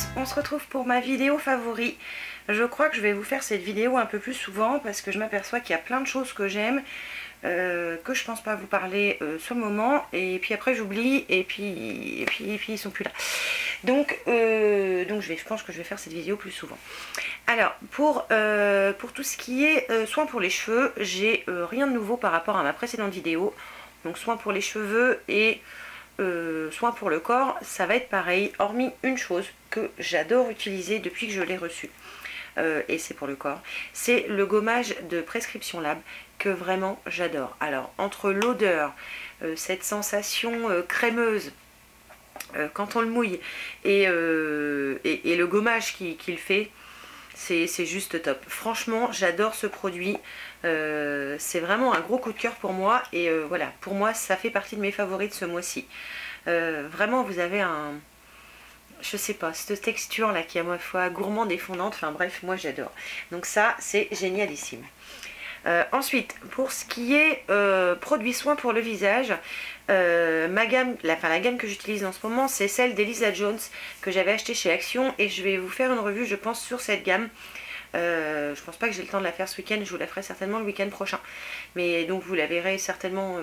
tous, on se retrouve pour ma vidéo favori. Je crois que je vais vous faire cette vidéo un peu plus souvent parce que je m'aperçois qu'il y a plein de choses que j'aime, que je pense pas vous parler sur le moment, et puis après j'oublie, et puis ils sont plus là. Donc je pense que je vais faire cette vidéo plus souvent. Alors pour tout ce qui est soins pour les cheveux, j'ai rien de nouveau par rapport à ma précédente vidéo. Donc soins pour les cheveux et soins pour le corps, ça va être pareil, hormis une chose que j'adore utiliser depuis que je l'ai reçue, et c'est pour le corps, c'est le gommage de Prescription Lab que vraiment j'adore. Alors entre l'odeur, cette sensation crémeuse quand on le mouille et le gommage qu'il fait, c'est juste top. Franchement, j'adore ce produit. C'est vraiment un gros coup de cœur pour moi. Et voilà, pour moi, ça fait partie de mes favoris de ce mois-ci. Vraiment, vous avez un... Je sais pas, cette texture-là qui est à ma fois gourmande et fondante. Enfin bref, moi j'adore. Donc ça, c'est génialissime. Ensuite, pour ce qui est produits soins pour le visage, la gamme que j'utilise en ce moment, c'est celle d'Elisa Jones que j'avais achetée chez Action, et je vais vous faire une revue, je pense, sur cette gamme. Je pense pas que j'ai le temps de la faire ce week-end, je vous la ferai certainement le week-end prochain. Mais donc vous la verrez certainement,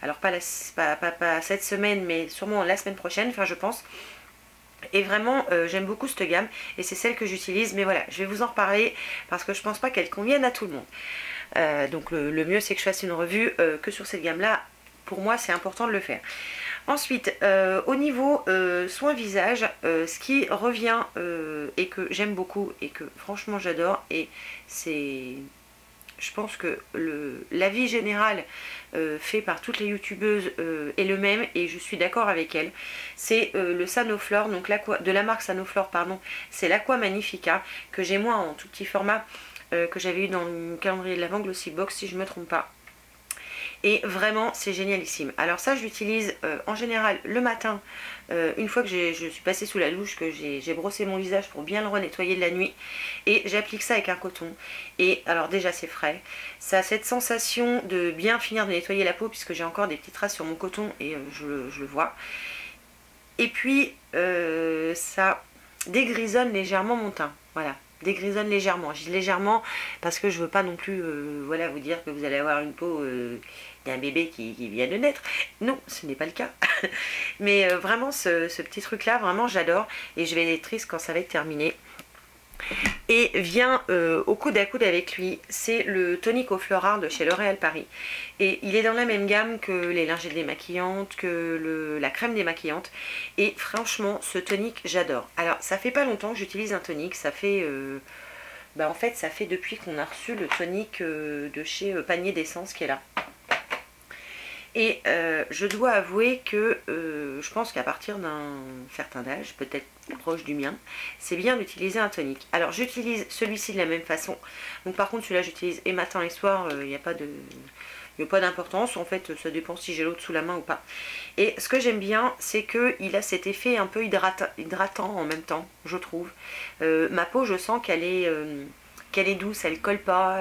alors pas cette semaine, mais sûrement la semaine prochaine, enfin je pense. Et vraiment j'aime beaucoup cette gamme et c'est celle que j'utilise, mais voilà, je vais vous en reparler parce que je pense pas qu'elle convienne à tout le monde. Donc le mieux c'est que je fasse une revue que sur cette gamme là, pour moi c'est important de le faire. Ensuite au niveau soins visage, ce qui revient et que j'aime beaucoup et que franchement j'adore, et c'est... Je pense que l'avis général fait par toutes les youtubeuses est le même, et je suis d'accord avec elle. C'est le Sanoflore, donc de la marque Sanoflore, pardon, c'est l'Aqua Magnifica, que j'ai moi en tout petit format, que j'avais eu dans le calendrier de l'avant Glossybox si je ne me trompe pas. Et vraiment c'est génialissime. Alors ça je l'utilise en général le matin, une fois que je suis passée sous la douche, que j'ai brossé mon visage pour bien le renettoyer de la nuit, et j'applique ça avec un coton. Et alors déjà c'est frais, ça a cette sensation de bien finir de nettoyer la peau puisque j'ai encore des petites traces sur mon coton et je le vois. Et puis ça dégrisonne légèrement mon teint, voilà. Dégrisonne légèrement, je dis légèrement parce que je veux pas non plus voilà, vous dire que vous allez avoir une peau d'un bébé qui vient de naître, non ce n'est pas le cas. Mais vraiment ce petit truc là, vraiment j'adore, et je vais être triste quand ça va être terminé. Et vient au coude à coude avec lui, c'est le tonique au fleur de chez L'Oréal Paris, et il est dans la même gamme que les lingettes démaquillantes, que la crème démaquillante, et franchement ce tonique j'adore. Alors ça fait pas longtemps que j'utilise un tonique, ça fait bah en fait ça fait depuis qu'on a reçu le tonique de chez Panier d'essence qui est là. Et je dois avouer que je pense qu'à partir d'un certain âge, peut-être proche du mien, c'est bien d'utiliser un tonique. Alors j'utilise celui-ci de la même façon. Donc par contre celui-là j'utilise et matin et soir, il n'y a pas d'importance. En fait ça dépend si j'ai l'autre sous la main ou pas. Et ce que j'aime bien, c'est qu'il a cet effet un peu hydratant en même temps, je trouve. Ma peau, je sens qu'elle est douce, elle ne colle pas.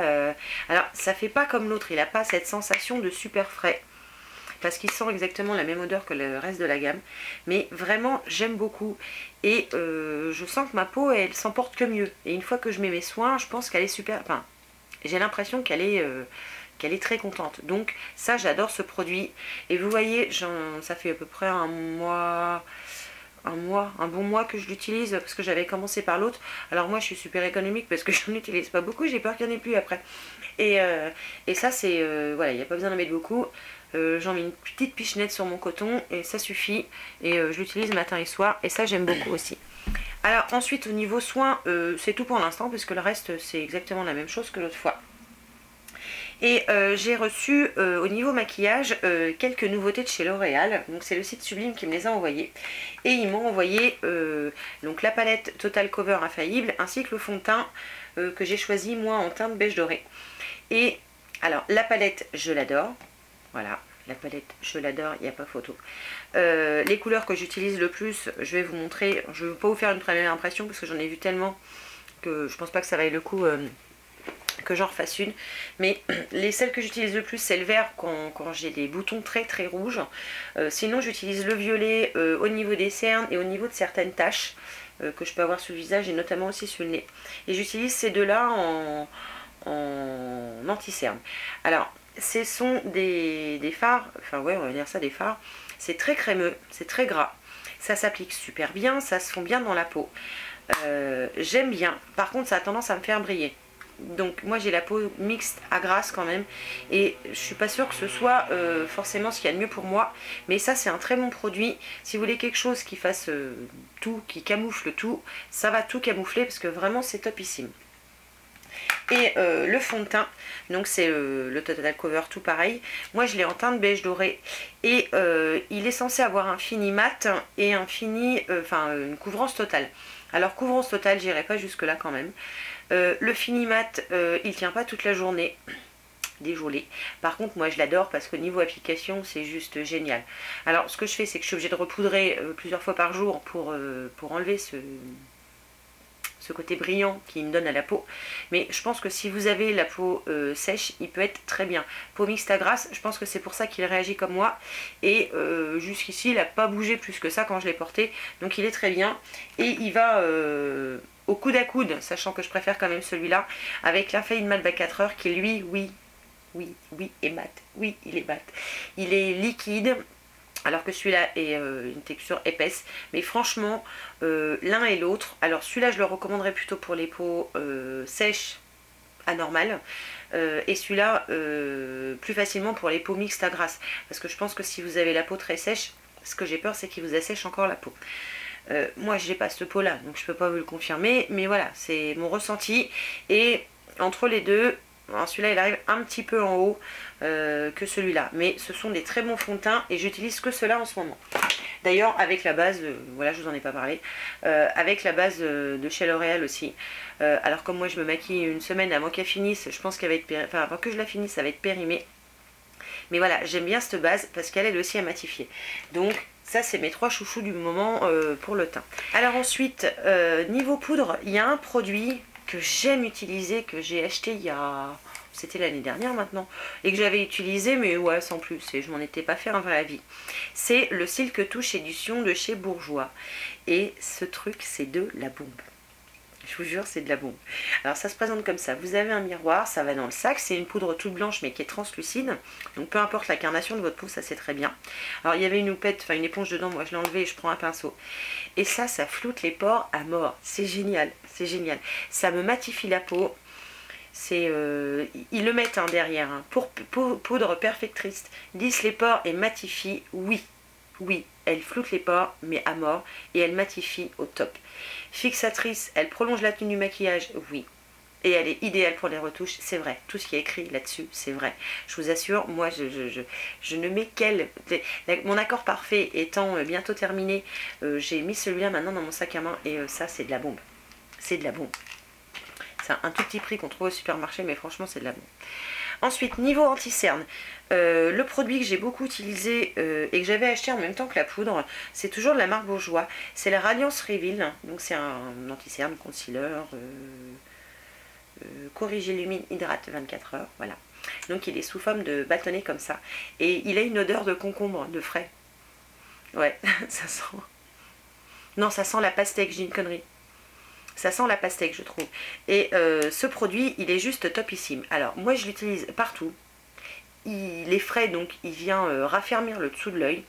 Alors ça fait pas comme l'autre, il n'a pas cette sensation de super frais, parce qu'il sent exactement la même odeur que le reste de la gamme. Mais vraiment, j'aime beaucoup. Et je sens que ma peau, elle s'en porte que mieux. Et une fois que je mets mes soins, je pense qu'elle est super... Enfin, j'ai l'impression qu'elle est très contente. Donc ça, j'adore ce produit. Et vous voyez, ça fait à peu près un bon mois que je l'utilise, parce que j'avais commencé par l'autre. Alors moi, je suis super économique parce que je n'en utilise pas beaucoup. J'ai peur qu'il n'y en ait plus après. Et ça, c'est... voilà, il n'y a pas besoin d'en mettre beaucoup. J'en mets une petite pichenette sur mon coton et ça suffit, et je l'utilise matin et soir, et ça j'aime beaucoup aussi. Alors ensuite au niveau soins, c'est tout pour l'instant parce que le reste c'est exactement la même chose que l'autre fois. Et j'ai reçu au niveau maquillage quelques nouveautés de chez L'Oréal. Donc c'est le site Sublime qui me les a envoyées. Et ils m'ont envoyé donc la palette Total Cover Infaillible ainsi que le fond de teint que j'ai choisi moi en teinte beige doré. Et alors la palette je l'adore. Voilà, la palette, je l'adore, il n'y a pas photo. Les couleurs que j'utilise le plus, je vais vous montrer. Je ne vais pas vous faire une première impression parce que j'en ai vu tellement que je ne pense pas que ça vaille le coup que j'en refasse une. Mais celles que j'utilise le plus, c'est le vert quand j'ai des boutons très très rouges. Sinon, j'utilise le violet au niveau des cernes et au niveau de certaines taches. que je peux avoir sur le visage et notamment aussi sur le nez. Et j'utilise ces deux-là en anti-cerne. Alors, ce sont des fards, enfin ouais, on va dire ça, des fards. C'est très crémeux, c'est très gras. Ça s'applique super bien, ça se fond bien dans la peau. J'aime bien. Par contre, ça a tendance à me faire briller. Donc moi j'ai la peau mixte à grasse quand même, et je suis pas sûre que ce soit forcément ce qu'il y a de mieux pour moi. Mais ça, c'est un très bon produit. Si vous voulez quelque chose qui fasse tout, qui camoufle tout, ça va tout camoufler parce que vraiment c'est topissime. Et le fond de teint, donc c'est le Total Cover, tout pareil. Moi je l'ai en teinte beige doré et il est censé avoir un fini mat et un fini, une couvrance totale. Alors couvrance totale, j'irai pas jusque là quand même. Le fini mat, il tient pas toute la journée, désolé. Par contre moi je l'adore parce que niveau application c'est juste génial. Alors ce que je fais, c'est que je suis obligée de repoudrer plusieurs fois par jour pour enlever ce côté brillant qui me donne à la peau. Mais je pense que si vous avez la peau sèche, il peut être très bien. Peau mixte à grasse, je pense que c'est pour ça qu'il réagit comme moi. Et jusqu'ici il n'a pas bougé plus que ça quand je l'ai porté, donc il est très bien. Et il va au coude à coude, sachant que je préfère quand même celui-là, avec l'Infaillible Mat 24 heures, qui lui, oui est mat, oui il est mat, il est liquide. Alors que celui-là est une texture épaisse. Mais franchement, l'un et l'autre. Alors celui-là, je le recommanderais plutôt pour les peaux sèches à normales. Et celui-là, plus facilement pour les peaux mixtes à grasses. Parce que je pense que si vous avez la peau très sèche, ce que j'ai peur, c'est qu'il vous assèche encore la peau. Moi, je n'ai pas ce pot-là, donc je ne peux pas vous le confirmer. Mais voilà, c'est mon ressenti. Et entre les deux... Celui-là, il arrive un petit peu en haut que celui-là. Mais ce sont des très bons fonds de teint et j'utilise que cela en ce moment. D'ailleurs, avec la base, voilà, je vous en ai pas parlé, avec la base de chez L'Oréal aussi. Alors comme moi, je me maquille une semaine avant qu'elle finisse, je pense qu'elle va être périmée. Enfin, avant que je la finisse, ça va être périmé. Mais voilà, j'aime bien cette base parce qu'elle est aussi à matifier. Donc... ça, c'est mes trois chouchous du moment pour le teint. Alors ensuite, niveau poudre, il y a un produit que j'aime utiliser, que j'ai acheté il y a... c'était l'année dernière maintenant. Et que j'avais utilisé, mais ouais, sans plus. Et je m'en étais pas fait un vrai avis. C'est le Silk Touch édition de chez Bourjois. Et ce truc, c'est de la bombe. Je vous jure, c'est de la bombe. Alors ça se présente comme ça, vous avez un miroir, ça va dans le sac, c'est une poudre toute blanche mais qui est translucide, donc peu importe la carnation de votre peau, ça c'est très bien. Alors il y avait une houppette, enfin une éponge dedans, moi je l'ai enlevée et je prends un pinceau. Et ça, ça floute les pores à mort, c'est génial, c'est génial. Ça me matifie la peau, c'est... ils le mettent hein, derrière, hein. Poudre perfectrice, lisse les pores et matifie, oui. Elle floute les pores, mais à mort, et elle matifie au top. Fixatrice, elle prolonge la tenue du maquillage, oui. Et elle est idéale pour les retouches, c'est vrai. Tout ce qui est écrit là-dessus, c'est vrai. Je vous assure, moi, je ne mets qu'elle. Mon accord parfait étant bientôt terminé, j'ai mis celui-là maintenant dans mon sac à main, et ça, c'est de la bombe. C'est de la bombe. C'est un tout petit prix qu'on trouve au supermarché, mais franchement, c'est de la bombe. Ensuite, niveau anti-cerne, le produit que j'ai beaucoup utilisé et que j'avais acheté en même temps que la poudre, c'est toujours de la marque Bourjois. C'est la Radiance Reveal, donc c'est un anti-cerne, concealer, corrige, illumine, hydrate 24 heures, voilà. Donc il est sous forme de bâtonnet comme ça. Et il a une odeur de concombre, de frais. Ouais, ça sent... non, ça sent la pastèque, j'ai une connerie. Ça sent la pastèque, je trouve. Et ce produit, il est juste topissime. Alors, moi, je l'utilise partout. Il est frais, donc il vient raffermir le dessous de l'œil.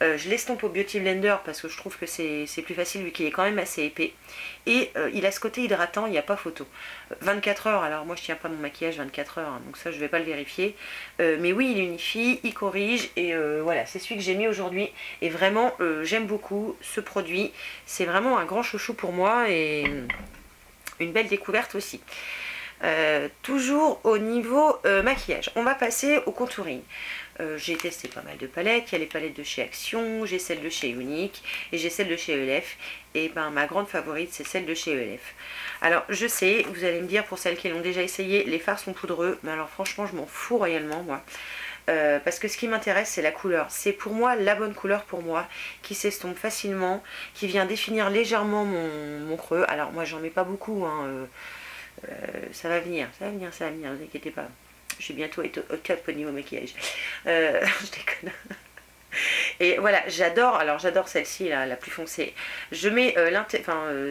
Je l'estompe au Beauty Blender parce que je trouve que c'est plus facile vu qu'il est quand même assez épais. Et il a ce côté hydratant, il n'y a pas photo. 24 heures, alors moi je tiens pas mon maquillage 24 heures, hein, donc ça je vais pas le vérifier. Mais oui, il unifie, il corrige et voilà, c'est celui que j'ai mis aujourd'hui. Et vraiment, j'aime beaucoup ce produit. C'est vraiment un grand chouchou pour moi et une belle découverte aussi. Toujours au niveau maquillage, on va passer au contouring. J'ai testé pas mal de palettes, il y a les palettes de chez Action, j'ai celle de chez Unique et j'ai celle de chez Elf. Et ben ma grande favorite, c'est celle de chez Elf. Alors je sais, vous allez me dire, pour celles qui l'ont déjà essayé, les fards sont poudreux, mais alors franchement je m'en fous royalement moi. Parce que ce qui m'intéresse, c'est la couleur. C'est pour moi la bonne couleur pour moi, qui s'estompe facilement, qui vient définir légèrement mon creux. Alors moi j'en mets pas beaucoup hein, ça va venir, ça va venir, ne vous inquiétez pas. Je vais bientôt être au top au niveau maquillage. Je déconne. Et voilà, j'adore. Alors j'adore celle-ci là, la plus foncée. Je mets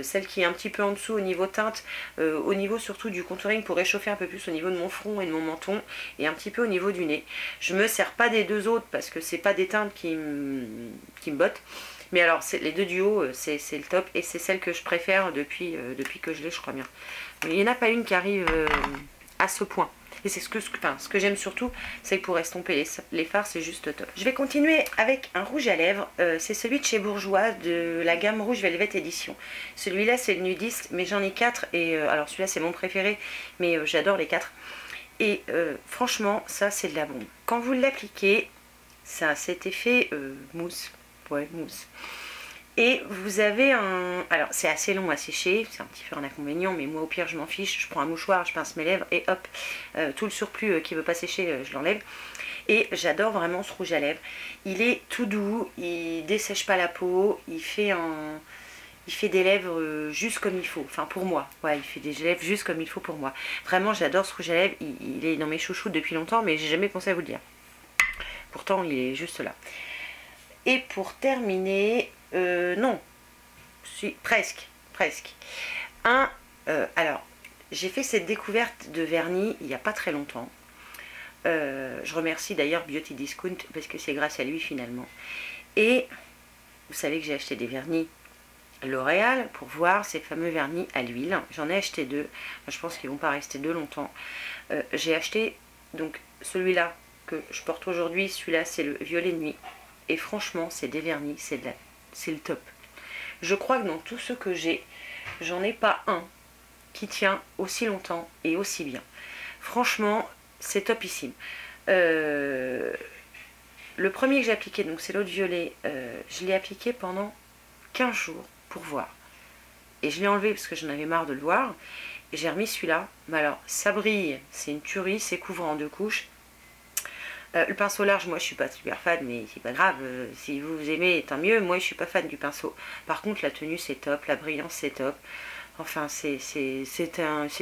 celle qui est un petit peu en dessous au niveau teinte, au niveau surtout du contouring pour réchauffer un peu plus au niveau de mon front et de mon menton et un petit peu au niveau du nez. Je me sers pas des deux autres parce que c'est pas des teintes qui me bottent. Mais alors les deux du haut, c'est le top et c'est celle que je préfère depuis que je l'ai, je crois bien. Il n'y en a pas une qui arrive à ce point. Et c'est ce que j'aime surtout, c'est que pour estomper les fards, c'est juste top. Je vais continuer avec un rouge à lèvres. C'est celui de chez Bourjois, de la gamme Rouge Velvet Edition. Celui-là, c'est le nudiste, mais j'en ai 4. Et alors celui-là, c'est mon préféré, mais j'adore les 4. Et franchement, ça, c'est de la bombe. Quand vous l'appliquez, ça a cet effet mousse. Ouais, mousse. Et vous avez un... Alors, c'est assez long à sécher, c'est un petit peu un inconvénient, mais moi, au pire, je m'en fiche. Je prends un mouchoir, je pince mes lèvres et hop, tout le surplus qui ne veut pas sécher, je l'enlève. Et j'adore vraiment ce rouge à lèvres. Il est tout doux, il dessèche pas la peau, il fait des lèvres juste comme il faut. Enfin, pour moi. Ouais, il fait des lèvres juste comme il faut pour moi. Vraiment, j'adore ce rouge à lèvres. Il est dans mes chouchous depuis longtemps, mais j'ai jamais pensé à vous le dire. Pourtant, il est juste là. Et pour terminer... non, presque. Alors, j'ai fait cette découverte de vernis il n'y a pas très longtemps. Je remercie d'ailleurs Beauty Discount parce que c'est grâce à lui finalement. Et vous savez que j'ai acheté des vernis L'Oréal pour voir ces fameux vernis à l'huile. J'en ai acheté 2. Je pense qu'ils ne vont pas rester 2 longtemps. J'ai acheté donc celui-là que je porte aujourd'hui. Celui-là, c'est le violet nuit. Et franchement, c'est des vernis, c'est le top. Je crois que dans tout ce que j'ai, j'en ai pas un qui tient aussi longtemps et aussi bien. Franchement, c'est topissime. Le premier que j'ai appliqué, donc c'est l'autre violet, je l'ai appliqué pendant 15 jours pour voir. Et je l'ai enlevé parce que j'en avais marre de le voir. Et j'ai remis celui-là. Mais alors, ça brille, c'est une tuerie, c'est couvrant en 2 couches. Le pinceau large, moi je suis pas super fan, mais c'est pas grave, si vous aimez tant mieux, moi je suis pas fan du pinceau. Par contre la tenue c'est top, la brillance c'est top, enfin c'est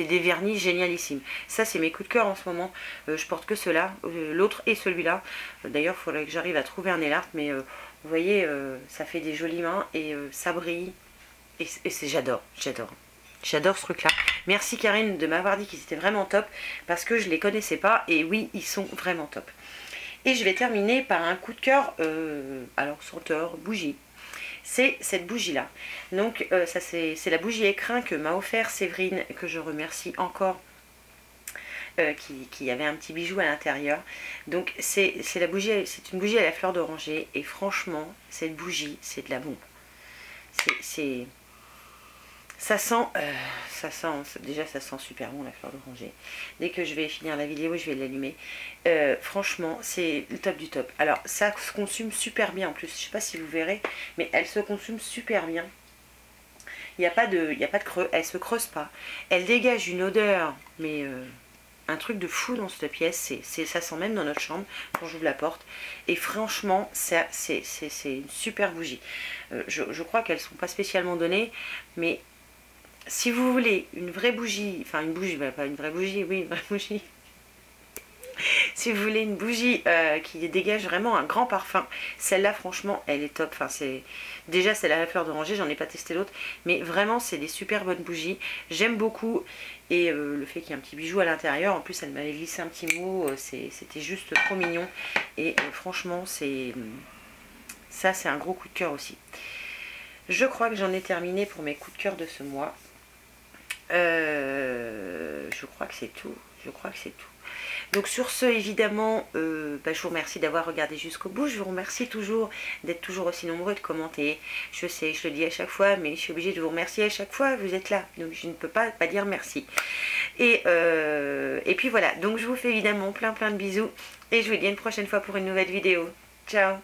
des vernis génialissimes. Ça c'est mes coups de cœur en ce moment, je porte que ceux-là, l'autre et celui-là. D'ailleurs il faudrait que j'arrive à trouver un Elf, mais vous voyez ça fait des jolies mains et ça brille, et j'adore. J'adore ce truc là. Merci Karine de m'avoir dit qu'ils étaient vraiment top parce que je les connaissais pas et oui ils sont vraiment top. Et je vais terminer par un coup de cœur, alors senteur bougie. C'est cette bougie là. Donc ça c'est la bougie écrin que m'a offert Séverine, que je remercie encore, qui avait un petit bijou à l'intérieur. Donc c'est une bougie à la fleur d'oranger et franchement cette bougie c'est de la bombe. C'est... déjà ça sent super bon la fleur d'oranger. Dès que je vais finir la vidéo, je vais l'allumer. Franchement, c'est le top du top. Alors, ça se consume super bien en plus. Je ne sais pas si vous verrez, mais elle se consume super bien. Il n'y a pas de creux, elle ne se creuse pas. Elle dégage une odeur, mais un truc de fou dans cette pièce. Ça sent même dans notre chambre quand j'ouvre la porte. Et franchement, c'est une super bougie. Je crois qu'elles ne sont pas spécialement données, mais... Si vous voulez une vraie bougie, enfin une bougie, bah pas une vraie bougie, oui une vraie bougie. Si vous voulez une bougie qui dégage vraiment un grand parfum, celle-là franchement elle est top. Enfin, c'est déjà celle à la fleur d'oranger, j'en ai pas testé l'autre, mais vraiment c'est des super bonnes bougies. J'aime beaucoup et le fait qu'il y ait un petit bijou à l'intérieur, en plus elle m'avait glissé un petit mot, c'était juste trop mignon. Et franchement ça c'est un gros coup de cœur aussi. Je crois que j'en ai terminé pour mes coups de cœur de ce mois. Je crois que c'est tout. Donc sur ce, évidemment, je vous remercie d'avoir regardé jusqu'au bout. Je vous remercie toujours d'être toujours aussi nombreux, de commenter. Je sais, je le dis à chaque fois, mais je suis obligée de vous remercier à chaque fois. Vous êtes là, donc je ne peux pas dire merci. Et puis voilà, donc je vous fais évidemment plein de bisous. Et je vous dis à une prochaine fois pour une nouvelle vidéo. Ciao!